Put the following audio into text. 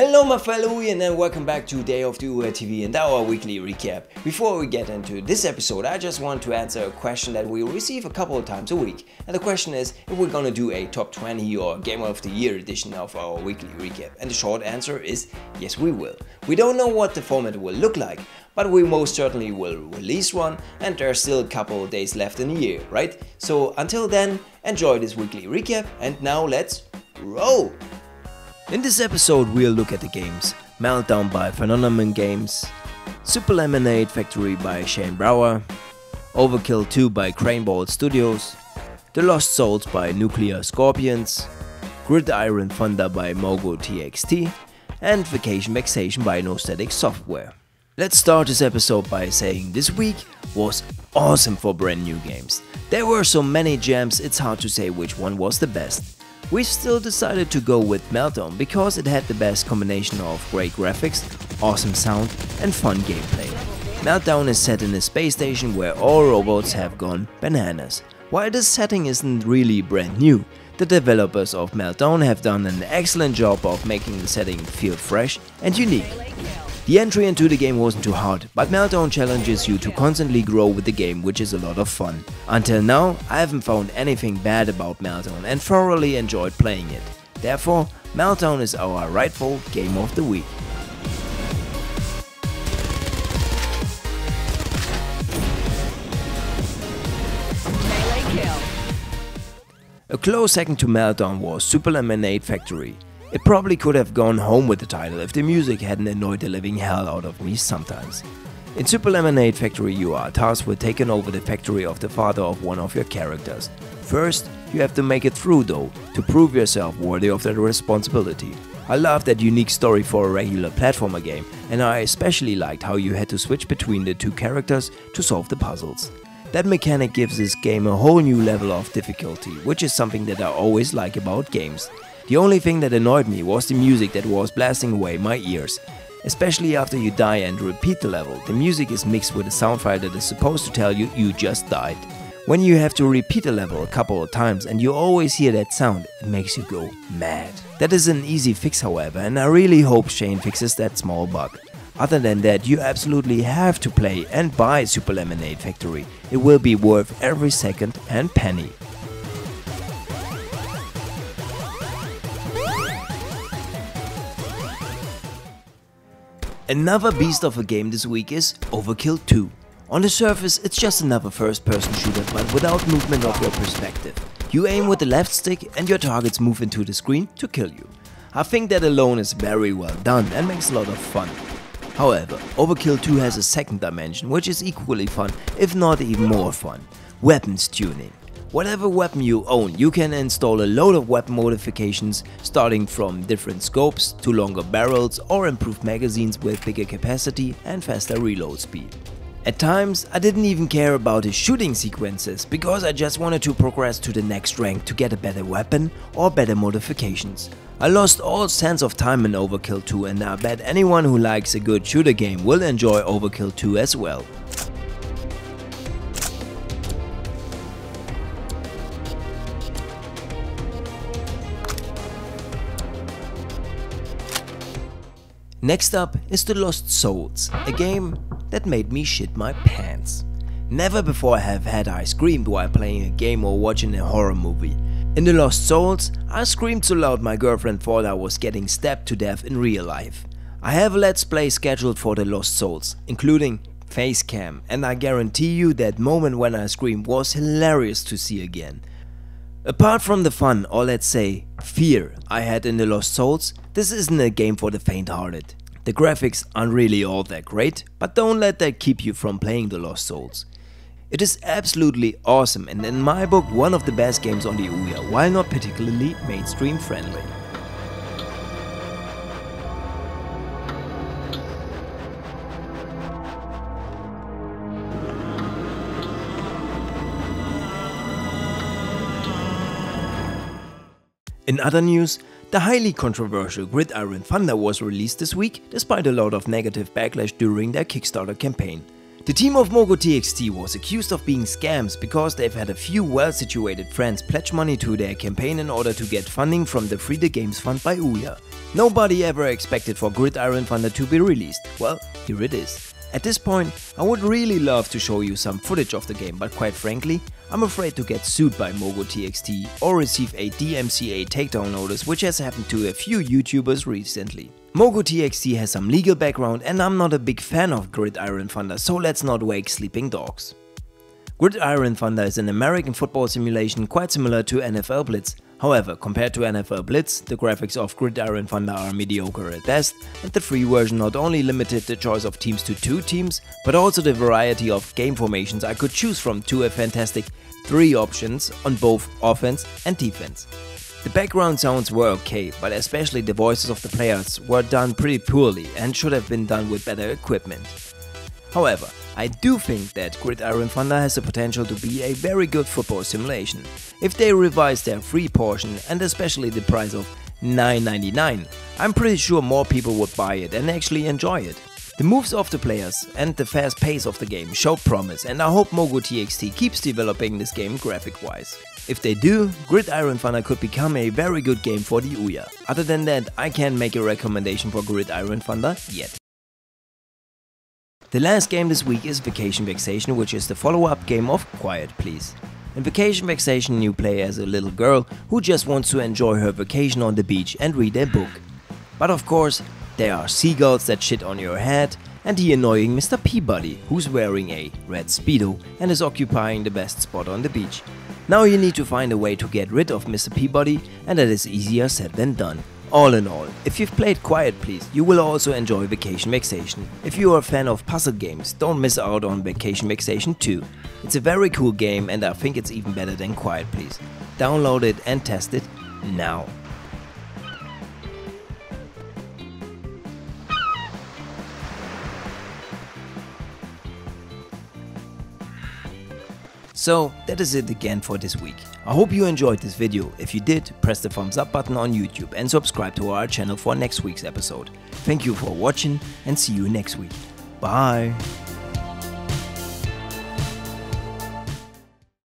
Hello my fellow OUYAN, and welcome back to Day of the OUYA TV and our weekly recap. Before we get into this episode, I just want to answer a question that we receive a couple of times a week. And the question is if we're gonna do a top 20 or Game of the Year edition of our weekly recap. And the short answer is yes, we will. We don't know what the format will look like, but we most certainly will release one, and there's still a couple of days left in the year, right? So until then, enjoy this weekly recap, and now let's roll! In this episode we'll look at the games Meltdown by Phenomenon Games, Super Lemonade Factory by Shane Brouwer, Overkill 2 by Craneball Studios, The Lost Souls by Nuclear Scorpions, Gridiron Thunder by MogoTXT, and Vacation Vexation by Nostatic Software. Let's start this episode by saying this week was awesome for brand new games. There were so many gems, it's hard to say which one was the best. We've still decided to go with Meltdown because it had the best combination of great graphics, awesome sound and fun gameplay. Meltdown is set in a space station where all robots have gone bananas. While this setting isn't really brand new, the developers of Meltdown have done an excellent job of making the setting feel fresh and unique. The entry into the game wasn't too hard, but Meltdown challenges you to constantly grow with the game, which is a lot of fun. Until now, I haven't found anything bad about Meltdown and thoroughly enjoyed playing it. Therefore, Meltdown is our rightful Game of the Week. A close second to Meltdown was Super Lemonade Factory. It probably could have gone home with the title if the music hadn't annoyed the living hell out of me sometimes. In Super Lemonade Factory you are tasked with taking over the factory of the father of one of your characters. First, you have to make it through though, to prove yourself worthy of that responsibility. I love that unique story for a regular platformer game, and I especially liked how you had to switch between the two characters to solve the puzzles. That mechanic gives this game a whole new level of difficulty, which is something that I always like about games. The only thing that annoyed me was the music that was blasting away my ears. Especially after you die and repeat the level, the music is mixed with a sound file that is supposed to tell you you just died. When you have to repeat a level a couple of times and you always hear that sound, it makes you go mad. That is an easy fix however, and I really hope Shane fixes that small bug. Other than that, you absolutely have to play and buy Super Lemonade Factory. It will be worth every second and penny. Another beast of a game this week is Overkill 2. On the surface it's just another first-person shooter, but without movement of your perspective. You aim with the left stick and your targets move into the screen to kill you. I think that alone is very well done and makes a lot of fun. However, Overkill 2 has a second dimension which is equally fun, if not even more fun. Weapons tuning. Whatever weapon you own, you can install a load of weapon modifications, starting from different scopes to longer barrels or improved magazines with bigger capacity and faster reload speed. At times I didn't even care about the shooting sequences because I just wanted to progress to the next rank to get a better weapon or better modifications. I lost all sense of time in Overkill 2, and I bet anyone who likes a good shooter game will enjoy Overkill 2 as well. Next up is The Lost Souls, a game that made me shit my pants. Never before had I screamed while playing a game or watching a horror movie. In The Lost Souls, I screamed so loud my girlfriend thought I was getting stabbed to death in real life. I have a Let's Play scheduled for The Lost Souls, including Facecam, and I guarantee you that moment when I screamed was hilarious to see again. Apart from the fun, or let's say fear, I had in The Lost Souls, this isn't a game for the faint-hearted. The graphics aren't really all that great, but don't let that keep you from playing The Lost Souls. It is absolutely awesome and in my book one of the best games on the OUYA, while not particularly mainstream friendly. In other news, the highly controversial Gridiron Thunder was released this week despite a lot of negative backlash during their Kickstarter campaign. The team of MogoTXT was accused of being scams because they've had a few well-situated friends pledge money to their campaign in order to get funding from the Free the Games Fund by OUYA. Nobody ever expected for Gridiron Thunder to be released. Well, here it is. At this point, I would really love to show you some footage of the game, but quite frankly, I'm afraid to get sued by MogoTXT or receive a DMCA takedown notice, which has happened to a few YouTubers recently. MogoTXT has some legal background and I'm not a big fan of Gridiron Thunder, so let's not wake sleeping dogs. Gridiron Thunder is an American football simulation quite similar to NFL Blitz. However, compared to NFL Blitz, the graphics of Gridiron Thunder are mediocre at best, and the free version not only limited the choice of teams to 2 teams, but also the variety of game formations I could choose from to a fantastic 3 options on both offense and defense. The background sounds were okay, but especially the voices of the players were done pretty poorly and should have been done with better equipment. However, I do think that Gridiron Thunder has the potential to be a very good football simulation, if they revise their free portion and especially the price of $9.99. I'm pretty sure more people would buy it and actually enjoy it. The moves of the players and the fast pace of the game show promise, and I hope MogoTXT keeps developing this game graphic-wise. If they do, Gridiron Thunder could become a very good game for the OUYA. Other than that, I can't make a recommendation for Gridiron Thunder yet. The last game this week is Vacation Vexation, which is the follow-up game of Quiet Please. In Vacation Vexation, you play as a little girl who just wants to enjoy her vacation on the beach and read a book. But of course, there are seagulls that shit on your head and the annoying Mr. Peabody, who's wearing a red Speedo and is occupying the best spot on the beach. Now you need to find a way to get rid of Mr. Peabody, and that is easier said than done. All in all, if you've played Quiet Please, you will also enjoy Vacation Vexation. If you are a fan of puzzle games, don't miss out on Vacation Vexation 2. It's a very cool game and I think it's even better than Quiet Please. Download it and test it now. So that is it again for this week. I hope you enjoyed this video. If you did, press the thumbs up button on YouTube and subscribe to our channel for next week's episode. Thank you for watching and see you next week. Bye!